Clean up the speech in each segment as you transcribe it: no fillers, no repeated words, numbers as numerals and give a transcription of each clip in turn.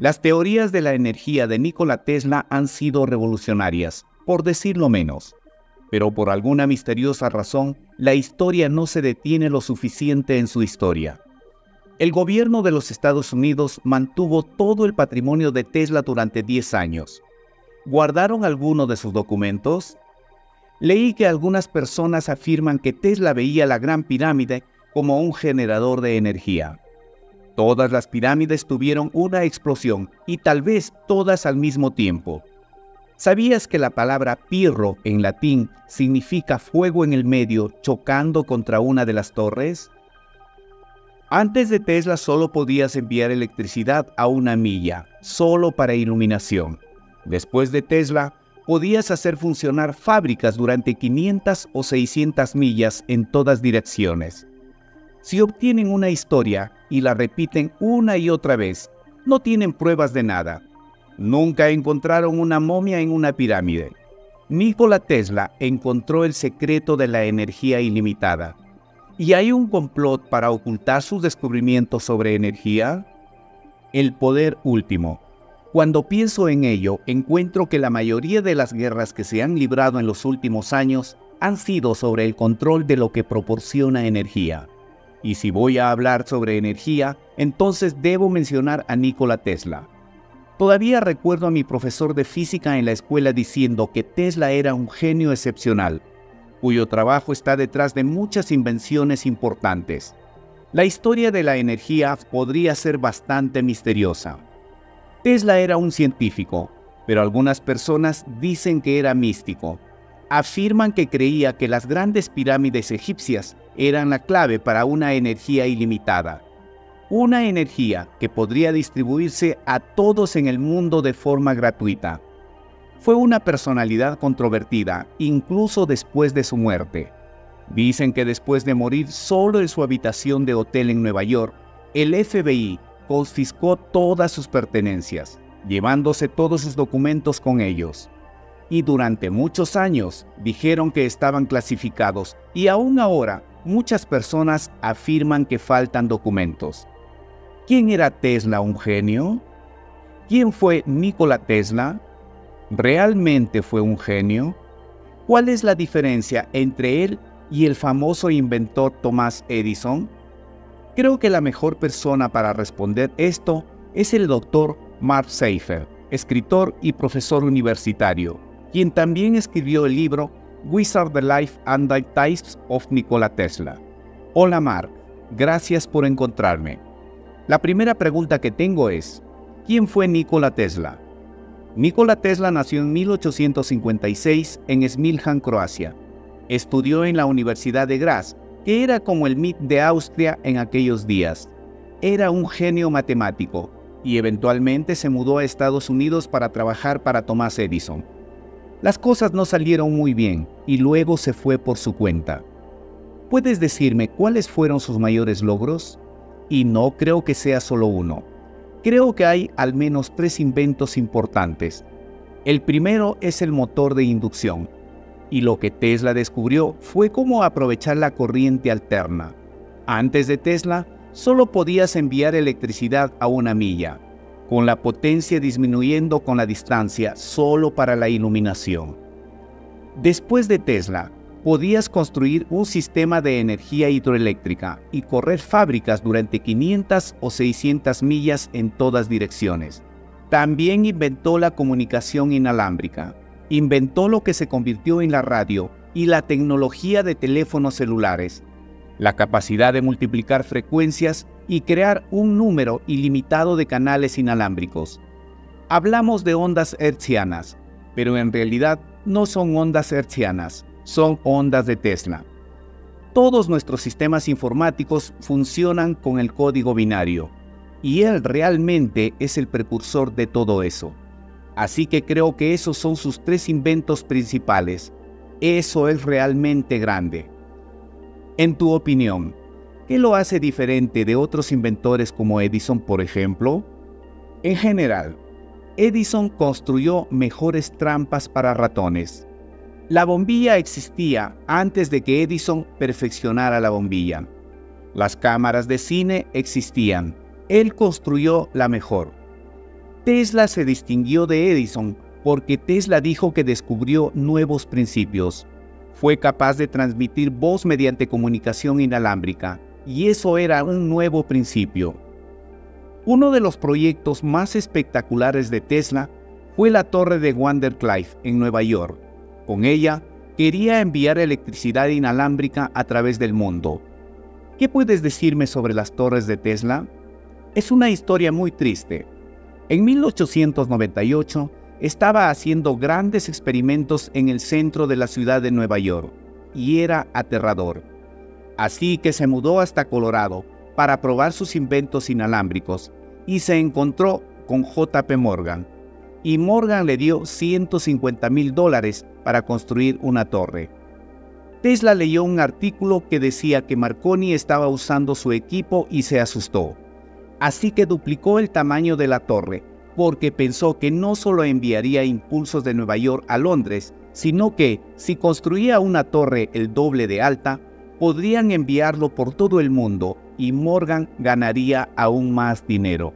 Las teorías de la energía de Nikola Tesla han sido revolucionarias, por decirlo menos. Pero por alguna misteriosa razón, la historia no se detiene lo suficiente en su historia. El gobierno de los Estados Unidos mantuvo todo el patrimonio de Tesla durante 10 años. ¿Guardaron alguno de sus documentos? Leí que algunas personas afirman que Tesla veía la Gran Pirámide como un generador de energía. Todas las pirámides tuvieron una explosión, y tal vez todas al mismo tiempo. ¿Sabías que la palabra pirro en latín significa fuego en el medio chocando contra una de las torres? Antes de Tesla solo podías enviar electricidad a una milla, solo para iluminación. Después de Tesla, podías hacer funcionar fábricas durante 500 o 600 millas en todas direcciones. Si obtienen una historia y la repiten una y otra vez, no tienen pruebas de nada. Nunca encontraron una momia en una pirámide. Nikola Tesla encontró el secreto de la energía ilimitada. ¿Y hay un complot para ocultar sus descubrimientos sobre energía? El poder último. Cuando pienso en ello, encuentro que la mayoría de las guerras que se han librado en los últimos años han sido sobre el control de lo que proporciona energía. Y si voy a hablar sobre energía, entonces debo mencionar a Nikola Tesla. Todavía recuerdo a mi profesor de física en la escuela diciendo que Tesla era un genio excepcional, cuyo trabajo está detrás de muchas invenciones importantes. La historia de la energía podría ser bastante misteriosa. Tesla era un científico, pero algunas personas dicen que era místico. Afirman que creía que las grandes pirámides egipcias eran la clave para una energía ilimitada. Una energía que podría distribuirse a todos en el mundo de forma gratuita. Fue una personalidad controvertida, incluso después de su muerte. Dicen que después de morir solo en su habitación de hotel en Nueva York, el FBI confiscó todas sus pertenencias, llevándose todos sus documentos con ellos. Y durante muchos años dijeron que estaban clasificados, y aún ahora muchas personas afirman que faltan documentos. ¿Quién era Tesla, un genio? ¿Quién fue Nikola Tesla? ¿Realmente fue un genio? ¿Cuál es la diferencia entre él y el famoso inventor Thomas Edison? Creo que la mejor persona para responder esto es el doctor Mark Seifer, escritor y profesor universitario, quien también escribió el libro Wizard the Life and the Times of Nikola Tesla. Hola Mark, gracias por encontrarme. La primera pregunta que tengo es, ¿quién fue Nikola Tesla? Nikola Tesla nació en 1856 en Smiljan, Croacia. Estudió en la Universidad de Graz, que era como el MIT de Austria en aquellos días. Era un genio matemático, y eventualmente se mudó a Estados Unidos para trabajar para Thomas Edison. Las cosas no salieron muy bien, y luego se fue por su cuenta. ¿Puedes decirme cuáles fueron sus mayores logros? Y no creo que sea solo uno. Creo que hay al menos 3 inventos importantes. El primero es el motor de inducción. Y lo que Tesla descubrió fue cómo aprovechar la corriente alterna. Antes de Tesla, solo podías enviar electricidad a una milla, con la potencia disminuyendo con la distancia solo para la iluminación. Después de Tesla, podías construir un sistema de energía hidroeléctrica y correr fábricas durante 500 o 600 millas en todas direcciones. También inventó la comunicación inalámbrica, inventó lo que se convirtió en la radio y la tecnología de teléfonos celulares, la capacidad de multiplicar frecuencias y crear un número ilimitado de canales inalámbricos. Hablamos de ondas hertzianas, pero en realidad no son ondas hertzianas. Son ondas de Tesla. Todos nuestros sistemas informáticos funcionan con el código binario, y él realmente es el precursor de todo eso. Así que creo que esos son sus 3 inventos principales. Eso es realmente grande. En tu opinión, ¿qué lo hace diferente de otros inventores como Edison, por ejemplo? En general, Edison construyó mejores trampas para ratones. La bombilla existía antes de que Edison perfeccionara la bombilla. Las cámaras de cine existían. Él construyó la mejor. Tesla se distinguió de Edison porque Tesla dijo que descubrió nuevos principios. Fue capaz de transmitir voz mediante comunicación inalámbrica, y eso era un nuevo principio. Uno de los proyectos más espectaculares de Tesla fue la torre de Wardenclyffe en Nueva York. Con ella, quería enviar electricidad inalámbrica a través del mundo. ¿Qué puedes decirme sobre las torres de Tesla? Es una historia muy triste. En 1898, estaba haciendo grandes experimentos en el centro de la ciudad de Nueva York, y era aterrador. Así que se mudó hasta Colorado para probar sus inventos inalámbricos, y se encontró con J.P. Morgan, y Morgan le dio $150,000 para construir una torre. Tesla leyó un artículo que decía que Marconi estaba usando su equipo y se asustó, así que duplicó el tamaño de la torre, porque pensó que no solo enviaría impulsos de Nueva York a Londres, sino que, si construía una torre el doble de alta, podrían enviarlo por todo el mundo y Morgan ganaría aún más dinero.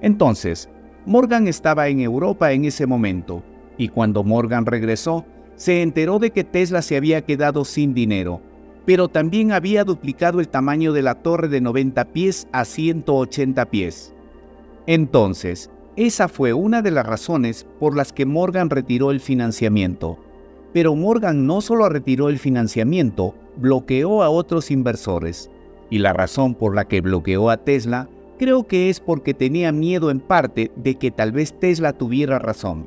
Entonces, Morgan estaba en Europa en ese momento, y cuando Morgan regresó, se enteró de que Tesla se había quedado sin dinero, pero también había duplicado el tamaño de la torre de 90 pies a 180 pies. Entonces, esa fue una de las razones por las que Morgan retiró el financiamiento. Pero Morgan no solo retiró el financiamiento, bloqueó a otros inversores. Y la razón por la que bloqueó a Tesla creo que es porque tenía miedo en parte de que tal vez Tesla tuviera razón.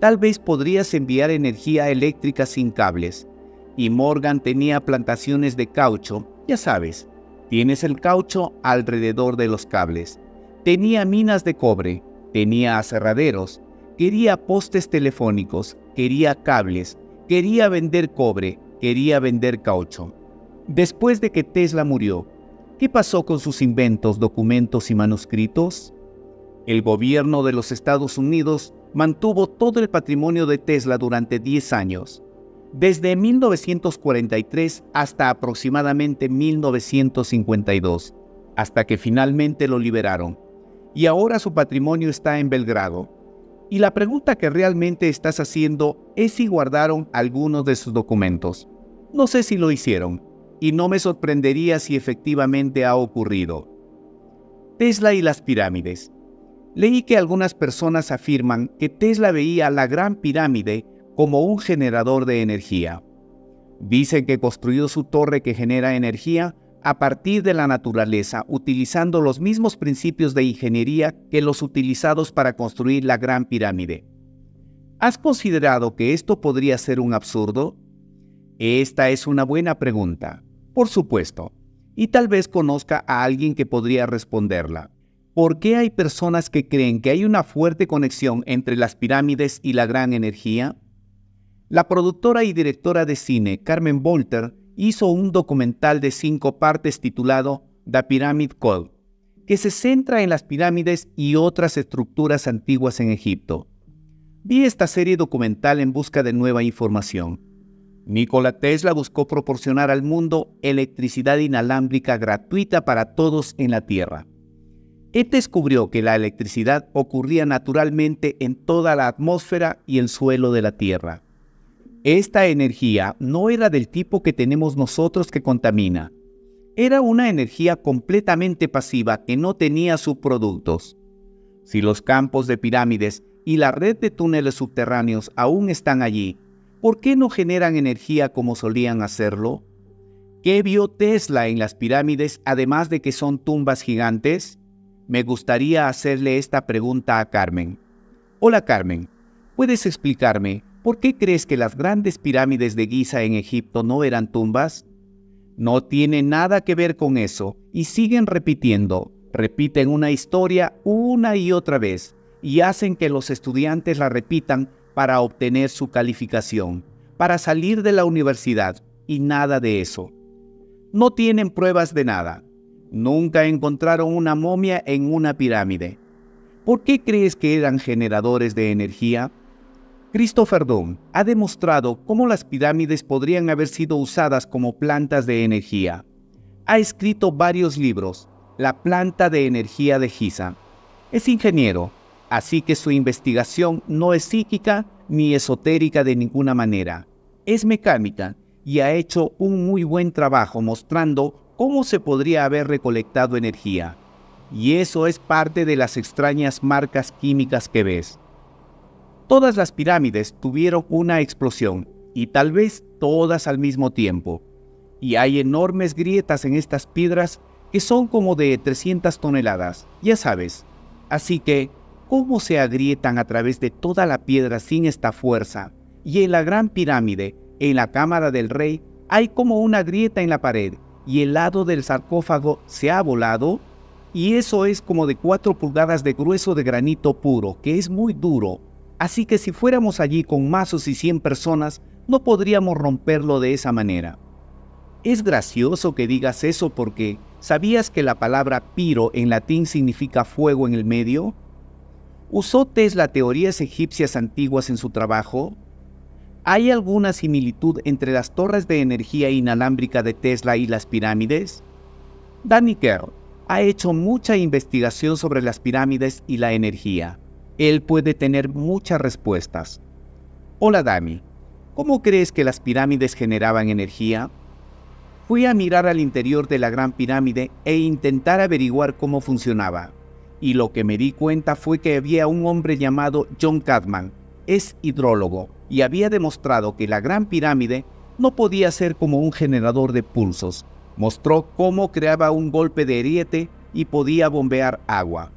Tal vez podrías enviar energía eléctrica sin cables. Y Morgan tenía plantaciones de caucho, ya sabes, tienes el caucho alrededor de los cables. Tenía minas de cobre. Tenía aserraderos, quería postes telefónicos, quería cables, quería vender cobre, quería vender caucho. Después de que Tesla murió, ¿qué pasó con sus inventos, documentos y manuscritos? El gobierno de los Estados Unidos mantuvo todo el patrimonio de Tesla durante 10 años, desde 1943 hasta aproximadamente 1952, hasta que finalmente lo liberaron. Y ahora su patrimonio está en Belgrado. Y la pregunta que realmente estás haciendo es si guardaron algunos de sus documentos. No sé si lo hicieron, y no me sorprendería si efectivamente ha ocurrido. Tesla y las pirámides. Leí que algunas personas afirman que Tesla veía la Gran Pirámide como un generador de energía. Dicen que construyó su torre que genera energía a partir de la naturaleza, utilizando los mismos principios de ingeniería que los utilizados para construir la Gran Pirámide. ¿Has considerado que esto podría ser un absurdo? Esta es una buena pregunta, por supuesto, y tal vez conozca a alguien que podría responderla. ¿Por qué hay personas que creen que hay una fuerte conexión entre las pirámides y la gran energía? La productora y directora de cine Carmen Volter hizo un documental de 5 partes titulado The Pyramid Code, que se centra en las pirámides y otras estructuras antiguas en Egipto. Vi esta serie documental en busca de nueva información. Nikola Tesla buscó proporcionar al mundo electricidad inalámbrica gratuita para todos en la Tierra. Él descubrió que la electricidad ocurría naturalmente en toda la atmósfera y el suelo de la Tierra. Esta energía no era del tipo que tenemos nosotros que contamina. Era una energía completamente pasiva que no tenía subproductos. Si los campos de pirámides y la red de túneles subterráneos aún están allí, ¿por qué no generan energía como solían hacerlo? ¿Qué vio Tesla en las pirámides además de que son tumbas gigantes? Me gustaría hacerle esta pregunta a Carmen. Hola Carmen, ¿puedes explicarme? ¿Por qué crees que las grandes pirámides de Giza en Egipto no eran tumbas? No tiene nada que ver con eso, y siguen repitiendo. Repiten una historia una y otra vez, y hacen que los estudiantes la repitan para obtener su calificación, para salir de la universidad, y nada de eso. No tienen pruebas de nada. Nunca encontraron una momia en una pirámide. ¿Por qué crees que eran generadores de energía? Christopher Dunn ha demostrado cómo las pirámides podrían haber sido usadas como plantas de energía. Ha escrito varios libros, La planta de energía de Giza. Es ingeniero, así que su investigación no es psíquica ni esotérica de ninguna manera, es mecánica y ha hecho un muy buen trabajo mostrando cómo se podría haber recolectado energía. Y eso es parte de las extrañas marcas químicas que ves. Todas las pirámides tuvieron una explosión, y tal vez todas al mismo tiempo. Y hay enormes grietas en estas piedras que son como de 300 toneladas, ya sabes. Así que, ¿cómo se agrietan a través de toda la piedra sin esta fuerza? Y en la Gran Pirámide, en la Cámara del Rey, hay como una grieta en la pared, y el lado del sarcófago se ha volado, y eso es como de 4 pulgadas de grueso de granito puro, que es muy duro. Así que si fuéramos allí con mazos y 100 personas, no podríamos romperlo de esa manera. Es gracioso que digas eso porque, ¿sabías que la palabra piro en latín significa fuego en el medio? ¿Usó Tesla teorías egipcias antiguas en su trabajo? ¿Hay alguna similitud entre las torres de energía inalámbrica de Tesla y las pirámides? Daniker ha hecho mucha investigación sobre las pirámides y la energía. Él puede tener muchas respuestas. Hola Dani, ¿cómo crees que las pirámides generaban energía? Fui a mirar al interior de la Gran Pirámide e intentar averiguar cómo funcionaba. Y lo que me di cuenta fue que había un hombre llamado John Cadman, es hidrólogo, y había demostrado que la Gran Pirámide no podía ser como un generador de pulsos. Mostró cómo creaba un golpe de ariete y podía bombear agua.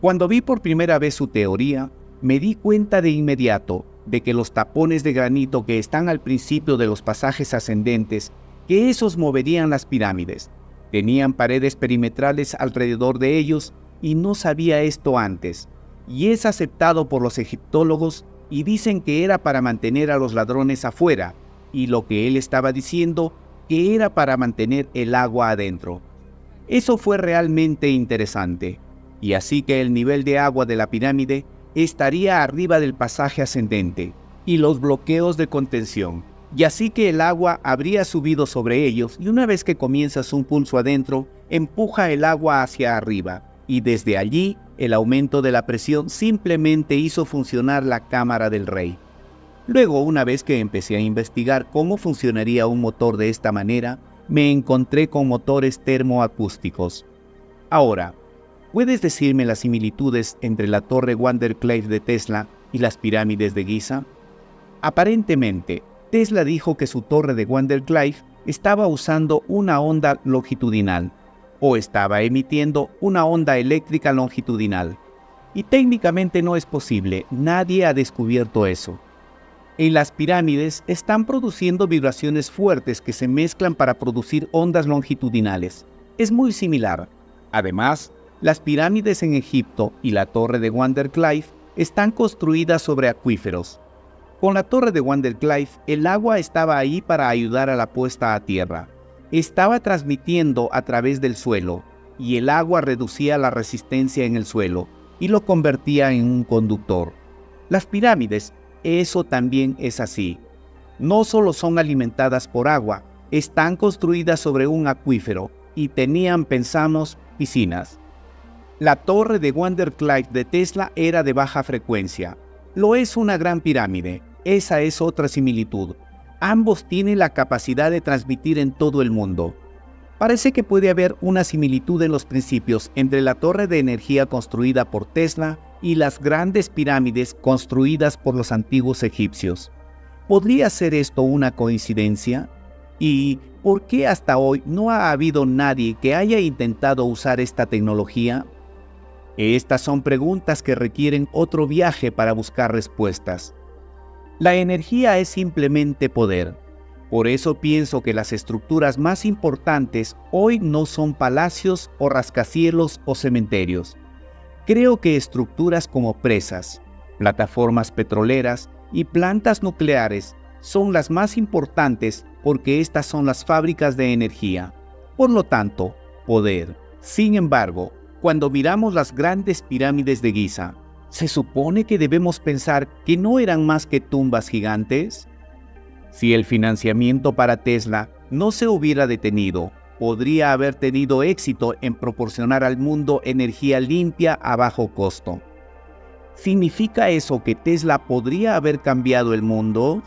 Cuando vi por primera vez su teoría, me di cuenta de inmediato de que los tapones de granito que están al principio de los pasajes ascendentes, que esos moverían las pirámides. Tenían paredes perimetrales alrededor de ellos y no sabía esto antes. Y es aceptado por los egiptólogos y dicen que era para mantener a los ladrones afuera, y lo que él estaba diciendo que era para mantener el agua adentro. Eso fue realmente interesante. Y así que el nivel de agua de la pirámide estaría arriba del pasaje ascendente y los bloqueos de contención. Y así que el agua habría subido sobre ellos y una vez que comienzas un pulso adentro, empuja el agua hacia arriba. Y desde allí, el aumento de la presión simplemente hizo funcionar la cámara del rey. Luego, una vez que empecé a investigar cómo funcionaría un motor de esta manera, me encontré con motores termoacústicos. Ahora, ¿puedes decirme las similitudes entre la torre Wardenclyffe de Tesla y las pirámides de Giza? Aparentemente, Tesla dijo que su torre de Wardenclyffe estaba usando una onda longitudinal, o estaba emitiendo una onda eléctrica longitudinal. Y técnicamente no es posible, nadie ha descubierto eso. En las pirámides están produciendo vibraciones fuertes que se mezclan para producir ondas longitudinales. Es muy similar. Además, las pirámides en Egipto y la torre de Wardenclyffe están construidas sobre acuíferos. Con la torre de Wardenclyffe, el agua estaba ahí para ayudar a la puesta a tierra. Estaba transmitiendo a través del suelo, y el agua reducía la resistencia en el suelo y lo convertía en un conductor. Las pirámides, eso también es así. No solo son alimentadas por agua, están construidas sobre un acuífero y tenían, pensamos, piscinas. La torre de Wardenclyffe de Tesla era de baja frecuencia. Lo es una gran pirámide, esa es otra similitud. Ambos tienen la capacidad de transmitir en todo el mundo. Parece que puede haber una similitud en los principios entre la torre de energía construida por Tesla y las grandes pirámides construidas por los antiguos egipcios. ¿Podría ser esto una coincidencia? ¿Y por qué hasta hoy no ha habido nadie que haya intentado usar esta tecnología? Estas son preguntas que requieren otro viaje para buscar respuestas. La energía es simplemente poder. Por eso pienso que las estructuras más importantes hoy no son palacios o rascacielos o cementerios. Creo que estructuras como presas, plataformas petroleras y plantas nucleares son las más importantes porque estas son las fábricas de energía. Por lo tanto, poder. Sin embargo, cuando miramos las grandes pirámides de Giza, ¿se supone que debemos pensar que no eran más que tumbas gigantes? Si el financiamiento para Tesla no se hubiera detenido, podría haber tenido éxito en proporcionar al mundo energía limpia a bajo costo. ¿Significa eso que Tesla podría haber cambiado el mundo?